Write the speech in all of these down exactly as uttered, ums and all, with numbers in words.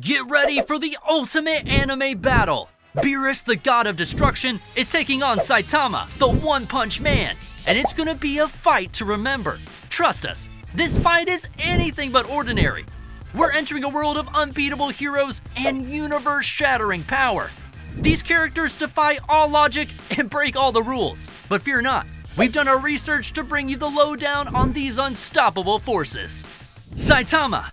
Get ready for the ultimate anime battle! Beerus, the god of destruction, is taking on Saitama, the One Punch Man, and it's gonna be a fight to remember. Trust us, this fight is anything but ordinary. We're entering a world of unbeatable heroes and universe-shattering power. These characters defy all logic and break all the rules, but fear not. We've done our research to bring you the lowdown on these unstoppable forces. Saitama.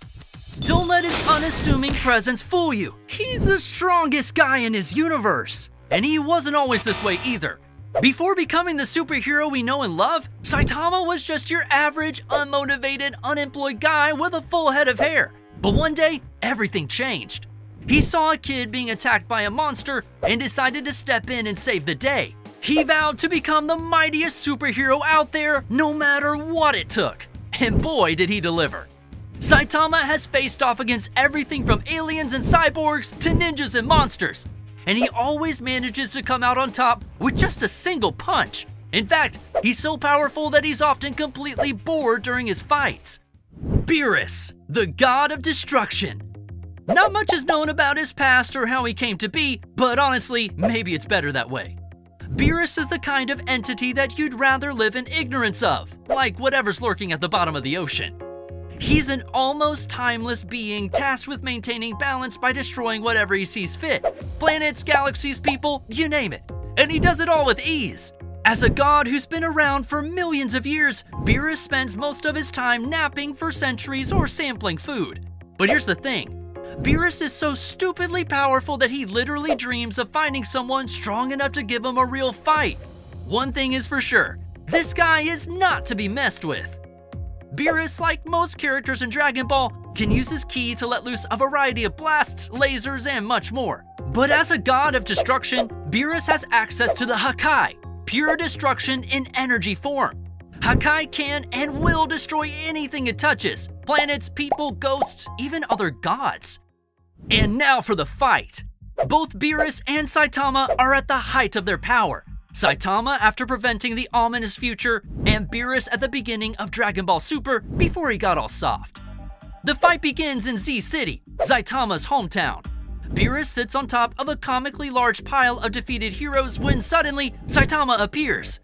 Don't let his unassuming presence fool you. He's the strongest guy in his universe. And he wasn't always this way either. Before becoming the superhero we know and love, Saitama was just your average, unmotivated, unemployed guy with a full head of hair. But one day, everything changed. He saw a kid being attacked by a monster and decided to step in and save the day. He vowed to become the mightiest superhero out there, no matter what it took. And boy, did he deliver. Saitama has faced off against everything from aliens and cyborgs to ninjas and monsters, and he always manages to come out on top with just a single punch. In fact, he's so powerful that he's often completely bored during his fights. Beerus, the god of destruction. Not much is known about his past or how he came to be, but honestly, maybe it's better that way. Beerus is the kind of entity that you'd rather live in ignorance of, like whatever's lurking at the bottom of the ocean. He's an almost timeless being tasked with maintaining balance by destroying whatever he sees fit. Planets, galaxies, people, you name it. And he does it all with ease. As a god who's been around for millions of years, Beerus spends most of his time napping for centuries or sampling food. But here's the thing. Beerus is so stupidly powerful that he literally dreams of finding someone strong enough to give him a real fight. One thing is for sure, this guy is not to be messed with. Beerus, like most characters in Dragon Ball, can use his ki to let loose a variety of blasts, lasers, and much more. But as a god of destruction, Beerus has access to the Hakai, pure destruction in energy form. Hakai can and will destroy anything it touches, planets, people, ghosts, even other gods. And now for the fight. Both Beerus and Saitama are at the height of their power. Saitama after preventing the ominous future, and Beerus at the beginning of Dragon Ball Super before he got all soft. The fight begins in Z-City, Saitama's hometown. Beerus sits on top of a comically large pile of defeated heroes when suddenly Saitama appears.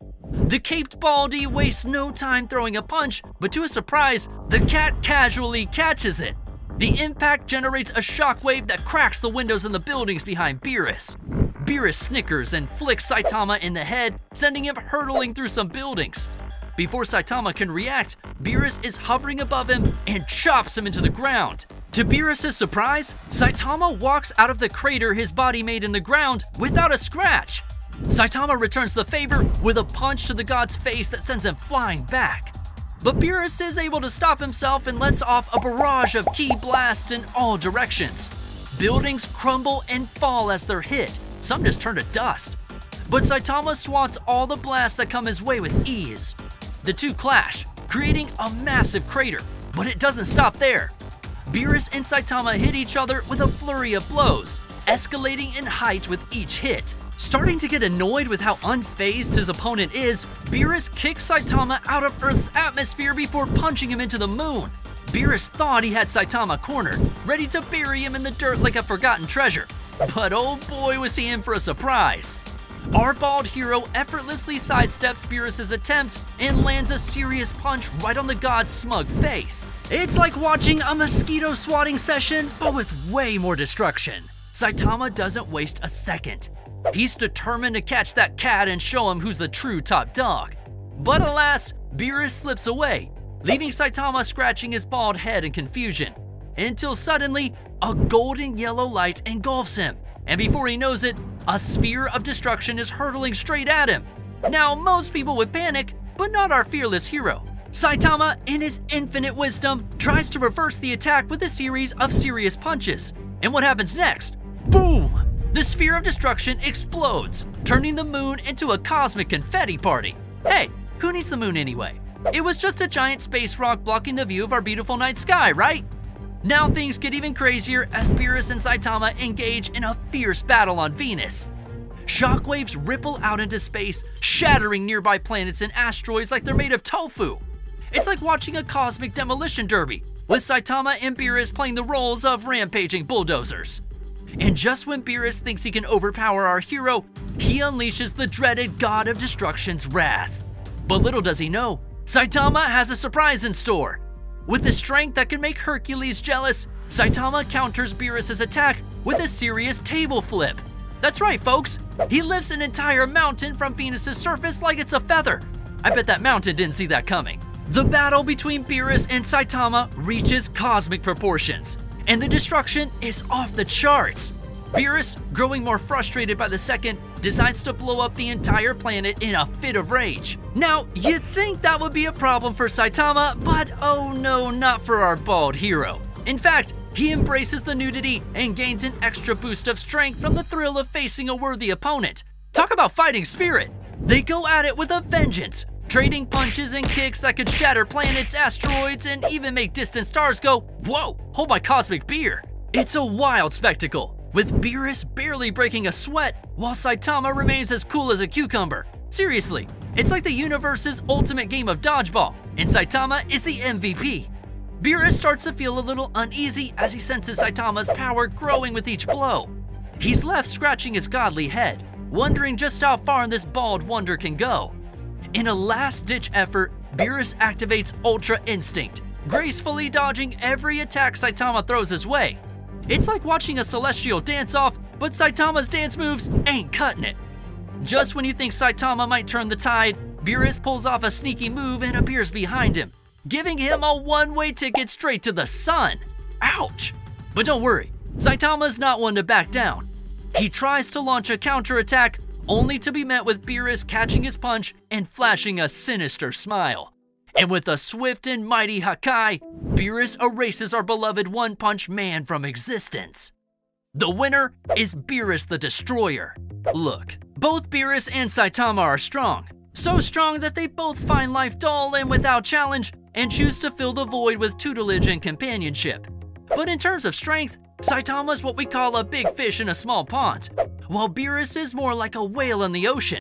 The caped baldy wastes no time throwing a punch, but to his surprise, the cat casually catches it. The impact generates a shockwave that cracks the windows in the buildings behind Beerus. Beerus snickers and flicks Saitama in the head, sending him hurtling through some buildings. Before Saitama can react, Beerus is hovering above him and chops him into the ground. To Beerus' surprise, Saitama walks out of the crater his body made in the ground without a scratch. Saitama returns the favor with a punch to the god's face that sends him flying back. But Beerus is able to stop himself and lets off a barrage of ki blasts in all directions. Buildings crumble and fall as they're hit. Some just turn to dust. But Saitama swats all the blasts that come his way with ease. The two clash, creating a massive crater, but it doesn't stop there. Beerus and Saitama hit each other with a flurry of blows, escalating in height with each hit. Starting to get annoyed with how unfazed his opponent is, Beerus kicks Saitama out of Earth's atmosphere before punching him into the moon. Beerus thought he had Saitama cornered, ready to bury him in the dirt like a forgotten treasure. But oh boy, was he in for a surprise. Our bald hero effortlessly sidesteps Beerus' attempt and lands a serious punch right on the god's smug face. It's like watching a mosquito swatting session, but with way more destruction. Saitama doesn't waste a second. He's determined to catch that cat and show him who's the true top dog. But alas, Beerus slips away, leaving Saitama scratching his bald head in confusion. Until suddenly, a golden yellow light engulfs him, and before he knows it, a sphere of destruction is hurtling straight at him. Now, most people would panic, but not our fearless hero. Saitama, in his infinite wisdom, tries to reverse the attack with a series of serious punches. And what happens next? Boom! The sphere of destruction explodes, turning the moon into a cosmic confetti party. Hey, who needs the moon anyway? It was just a giant space rock blocking the view of our beautiful night sky, right? Now things get even crazier as Beerus and Saitama engage in a fierce battle on Venus. Shockwaves ripple out into space, shattering nearby planets and asteroids like they're made of tofu. It's like watching a cosmic demolition derby, with Saitama and Beerus playing the roles of rampaging bulldozers. And just when Beerus thinks he can overpower our hero, he unleashes the dreaded God of Destruction's wrath. But little does he know, Saitama has a surprise in store. With the strength that can make Hercules jealous, Saitama counters Beerus' attack with a serious table flip. That's right, folks. He lifts an entire mountain from Venus' surface like it's a feather. I bet that mountain didn't see that coming. The battle between Beerus and Saitama reaches cosmic proportions, and the destruction is off the charts. Beerus, growing more frustrated by the second, decides to blow up the entire planet in a fit of rage. Now, you'd think that would be a problem for Saitama, but oh no, not for our bald hero. In fact, he embraces the nudity and gains an extra boost of strength from the thrill of facing a worthy opponent. Talk about fighting spirit! They go at it with a vengeance, trading punches and kicks that could shatter planets, asteroids, and even make distant stars go, "Whoa, hold my cosmic beer." It's a wild spectacle, with Beerus barely breaking a sweat while Saitama remains as cool as a cucumber. Seriously, it's like the universe's ultimate game of dodgeball, and Saitama is the M V P. Beerus starts to feel a little uneasy as he senses Saitama's power growing with each blow. He's left scratching his godly head, wondering just how far this bald wonder can go. In a last-ditch effort, Beerus activates Ultra Instinct, gracefully dodging every attack Saitama throws his way. It's like watching a celestial dance-off, but Saitama's dance moves ain't cutting it. Just when you think Saitama might turn the tide, Beerus pulls off a sneaky move and appears behind him, giving him a one-way ticket straight to the sun. Ouch! But don't worry, Saitama's not one to back down. He tries to launch a counterattack, only to be met with Beerus catching his punch and flashing a sinister smile. And with a swift and mighty Hakai, Beerus erases our beloved One Punch Man from existence. The winner is Beerus the Destroyer. Look, both Beerus and Saitama are strong, so strong that they both find life dull and without challenge and choose to fill the void with tutelage and companionship. But in terms of strength, Saitama's what we call a big fish in a small pond, while Beerus is more like a whale in the ocean,